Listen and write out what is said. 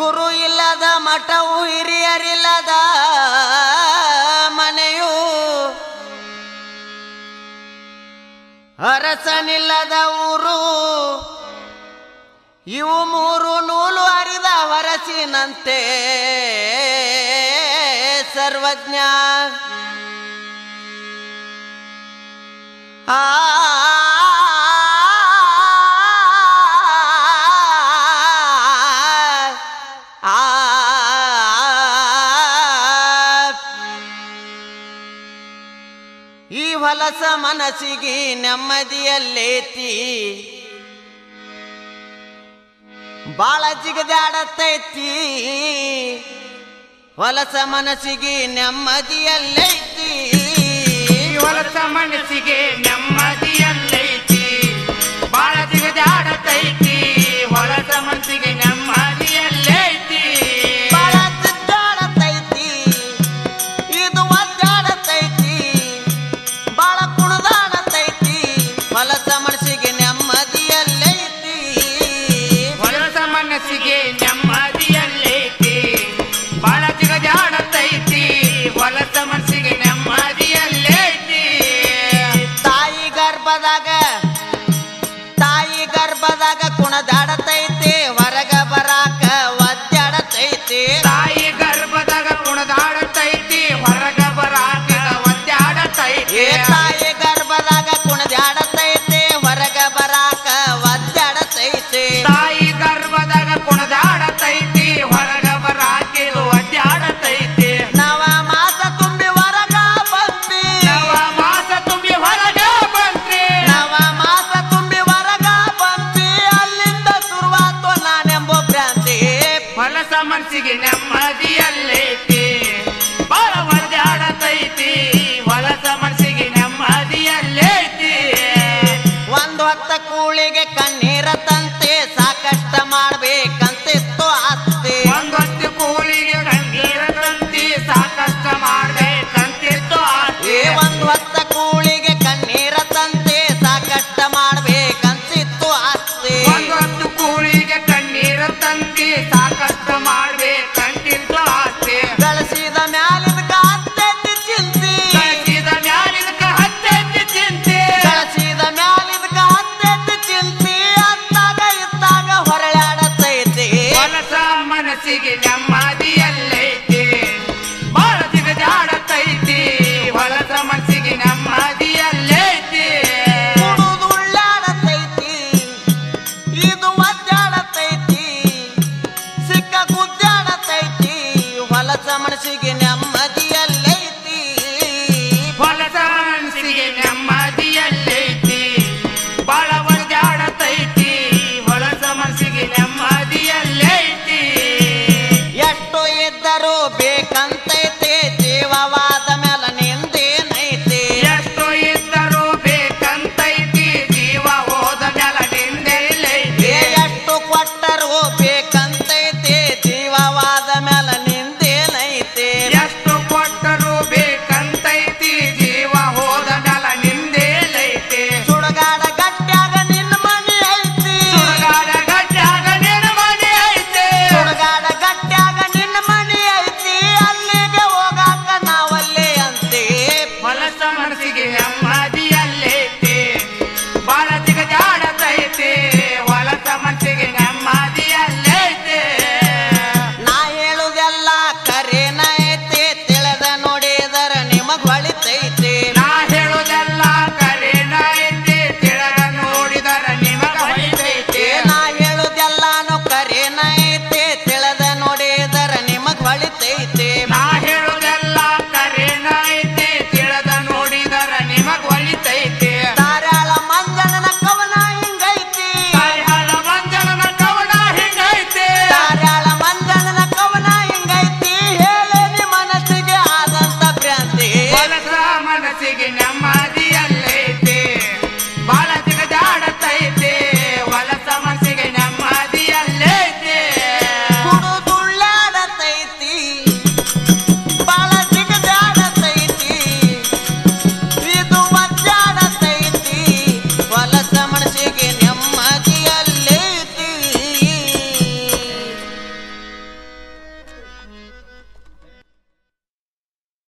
ಗುರು ಇಲ್ಲದ ಮಠವು ಹಿರಿಯರಿಲ್ಲದ ಮನೆಯು ಅರಸನಿಲ್ಲದ ಊರು ಇವು ಮೂರು ನೂಲು ಹರಿದ ಹೊರಸಿನಂತೆ ಸರ್ವಜ್ಞ ಆ ಈ ಹೊಲಸ ಮನಸ್ಸಿಗೆ ನೆಮ್ಮದಿಯಲ್ಲೇತಿ ಬಾಳ ಜಿಗದಾಡತೈತಿ ಹೊಲಸ ಮನಸ್ಸಿಗೆ ನೆಮ್ಮದಿಯಲ್ಲೈತಿ ಹೊಲಸ ಮನಸ್ಸಿಗೆ ನೆಮ್ಮದಿಯಲ್ಲೈತಿ ಬಾಳ ಜಿಗದಾಡತೈತಿ ಹೊಲಸ ಮನಸ್ಸಿಗೆ ನೆಮ್ಮದಿಯಲ್ಲೈತಿ ಬಾಳ ಜಿಗದಾಡತೈತಿ ಇದು ಕುಣದಾಡತೈತೆ ಹೊರಗ ಬರಾಕ ಒದ್ದಾಡತೈತೆ ತಾಯಿ ಗರ್ಭದಾಗ ಕುಣದಾಡತೈತಿ ಹೊರಗ ಬರಾಕ ಒದ್ದಾಡತೈತೆ ತಾಯಿ ಗರ್ಭದಾಗ ಕುಣದಾಡತೈತೆ ಹೊರಗ ಬರಾಕ ಒದ್ದಾಡತೈತೆ ತಾಯಿ ಗರ್ಭದಾಗ ಕುಣದಾಡತೈತಿ ಹೊರಗ ಬರಾಕ ಒದ್ದಾಡತೈತೆ ನವ ಮಾಸ ತುಂಬಿ ಹೊರಗ ಬಂದ್ರಿ ನವ ಮಾಸ ತುಂಬಿ ಹೊರಗ ಬಂದ್ರಿ ನವ ಮಾಸ ತುಂಬಿ ಹೊರಗ ಬಂದ್ರಿ ಅಲ್ಲಿಂದ ಶುರುವಾತು ನಾನೆಂಬ ಭ್ರಾಂತಿ ಹೊಲಸ ಮನಸ್ಸಿಗೆ ನೆಮ್ಮದಿಯಲ್ಲೈತಿ ಬಾಳ ಒದ್ದಾಡತೈತಿ ಹೊಲಸ ಮನಸ್ಸಿಗೆ ನೆಮ್ಮದಿಯಲ್ಲೈತಿ ಒಂದು ಹೊತ್ತ ಕೂಳಿಗೆ ಕಣ್ಣೀರ ತಂತೆ ಸಾಕಷ್ಟ ಮಾಡ್ಬೇಕಂತಿತ್ತು ಆಸ್ತಿ ಒಂದೊತ್ತು ಕೂಳಿಗೆ ಕಣ್ಣೀರ ತಂತಿ ಸಾಕಷ್ಟ ಮಾಡ್ಬೇಕಂತಿತ್ತು ಆಸ್ತಿ ಒಂದು ಹೊತ್ತ ಕೂಳಿಗೆ ಕಣ್ಣೀರ ತಂತೆ ಸಾಕಷ್ಟ ಮಾಡ್ಬೇಕಂತಿತ್ತು ಆಸ್ತಿ ಒಂದೊತ್ತು ಕೂಳಿಗೆ ಕಣ್ಣೀರ ತಂತಿ ಸಾಕಷ್ಟ ಮಾಡ್ಬೇಕಂತಿತ್ತು ಆಸ್ತಿ ಗಳಿಸಿದ ಮ್ಯಾಲಿನ ಕಾತೈತಿ ಚಿಂತಿ ಗಳಿಸಿದ ಮ್ಯಾಲಿನ ಹತ್ತೈತಿ ಚಿಂತಿ ಗಳಿಸಿದ ಮ್ಯಾಲಿನ ಹತ್ತೈತಿ ಚಿಂತಿ ಅತ್ತಾಗ ಇತ್ತಾಗ ಹೊರಳಾಡತೈತಿ ಹೊಲಸ ಮನಸ್ಸಿಗೆ ನೆಮ್ಮದಿಯಲ್ಲೈತಿ ಬಾಳ ಜಿಗಜಾಡತೈತಿ ಹೊಲಸ ಮನಸ್ಸಿಗೆ ನೆಮ್ಮದಿಯಲ್ಲೈತಿ ಕುಡುದುಳ್ಳಾಡತೈತಿ ಇದು ಒದ್ದಾಡತೈತಿ ಸಿಕ್ಕ ಗುದ್ದಾಡತೈತಿ ಹೊಲಸ ಮನಸ್ಸಿಗೆ ನೆಮ್ಮದಿಯಲ್ಲೈತಿ ಹೊಲಸ ಮನಸ್ಸಿಗೆ ನೆಮ್ಮದಿಯಲ್ಲೈತಿ ಬಾಳ ಒದ್ದಾಡತೈತಿ ಹೊಲಸ ಮನಸ್ಸಿಗೆ ನೆಮ್ಮದಿಯಲ್ಲೈತಿ ಎಷ್ಟು ಇದ್ದರೂ ಬೇಕಂತೈತೆ ಜೀವವಾದ ಮೇಲ ನಿಂದೇನೈತೆ ಎಷ್ಟು ಇದ್ದರೂ ಬೇಕಂತೈತಿ ಜೀವ ಹೋದ ಮ್ಯಾಲ ನಿಂದೆಲ್ಲೈತಿ ಎಷ್ಟು ಕೊಟ್ಟರೂ ಬೇಕಂತೈತೆ ಜೀವವಾದ ಮ್ಯಾಲ ನಿಂದೇನೈತೆ ಎಷ್ಟು ಕೊಟ್ಟರೂ ಬೇಕಂತೈತಿ ಜೀವ ಹೋದ ಮ್ಯಾಲ ನಿಂದೆಲ್ಲೈತಿ ಸುಡಗಾಡ ಗಟ್ಟ್ಯಾಗ ನಿನ್ನ ಮನೆ ಐತಿ ಸುಡಗಾಡ ಗಟ್ಟ್ಯಾಗ ನಿನ್ನ ಮನೆ ಐತಿ ಸುಡಗಾಡ ಗಟ್ಟ್ಯಾಗ ನಿನ್ನ ಮನೆ ಐತಿ ಅಲ್ಲಿಗೆ ಹೋಗಾಕ ನಾವಲ್ಲೇ ಅಂತೆ ಹೊಲಸ ಮನಸ್ಸಿಗೆ ನೆಮ್ಮದಿಯ